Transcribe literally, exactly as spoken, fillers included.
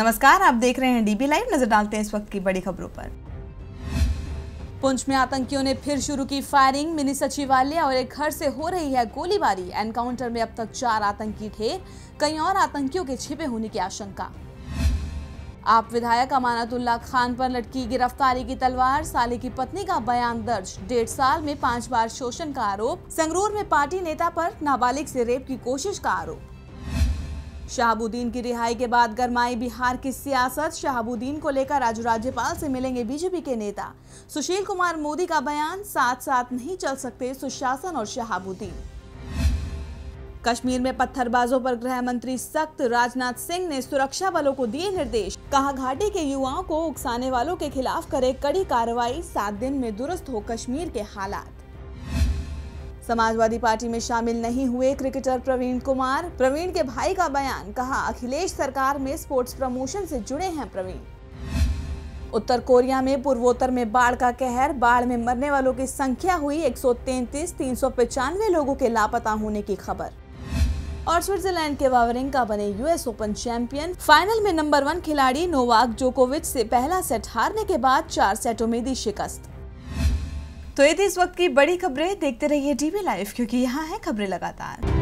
नमस्कार, आप देख रहे हैं डीबी लाइव। नजर डालते हैं इस वक्त की बड़ी खबरों पर। पुंछ में आतंकियों ने फिर शुरू की फायरिंग। मिनी सचिवालय और एक घर से हो रही है गोलीबारी। एनकाउंटर में अब तक चार आतंकी ढेर, कई और आतंकियों के छिपे होने की आशंका। आप विधायक अमानतुल्लाह खान पर लटकी गिरफ्तारी की तलवार। साले की पत्नी का बयान दर्ज। डेढ़ साल में पांच बार शोषण का आरोप। संगरूर में पार्टी नेता पर नाबालिग से रेप की कोशिश का आरोप। शाहबुद्दीन की रिहाई के बाद गरमाई बिहार की सियासत। शाहबुद्दीन को लेकर आज राज्यपाल से मिलेंगे बीजेपी के नेता। सुशील कुमार मोदी का बयान, साथ साथ नहीं चल सकते सुशासन और शाहबुद्दीन। कश्मीर में पत्थरबाजों पर गृह मंत्री सख्त। राजनाथ सिंह ने सुरक्षा बलों को दिए निर्देश। कहा, घाटी के युवाओं को उकसाने वालों के खिलाफ करे कड़ी कार्रवाई। सात दिन में दुरुस्त हो कश्मीर के हालात। समाजवादी पार्टी में शामिल नहीं हुए क्रिकेटर प्रवीण कुमार। प्रवीण के भाई का बयान, कहा अखिलेश सरकार में स्पोर्ट्स प्रमोशन से जुड़े हैं प्रवीण। उत्तर कोरिया में पूर्वोत्तर में बाढ़ का कहर। बाढ़ में मरने वालों की संख्या हुई एक सौ तैंतीस, तीन सौ पचानवे लोगों के लापता होने की खबर। और स्विट्जरलैंड के वावरिंका बने यूएस ओपन चैंपियन। फाइनल में नंबर वन खिलाड़ी नोवाक जोकोविच से पहला सेट हारने के बाद चार सेटों में दी शिकस्त। तो ये थी इस वक्त की बड़ी खबरें। देखते रहिए डीबी लाइव, क्योंकि यहाँ है खबरें लगातार।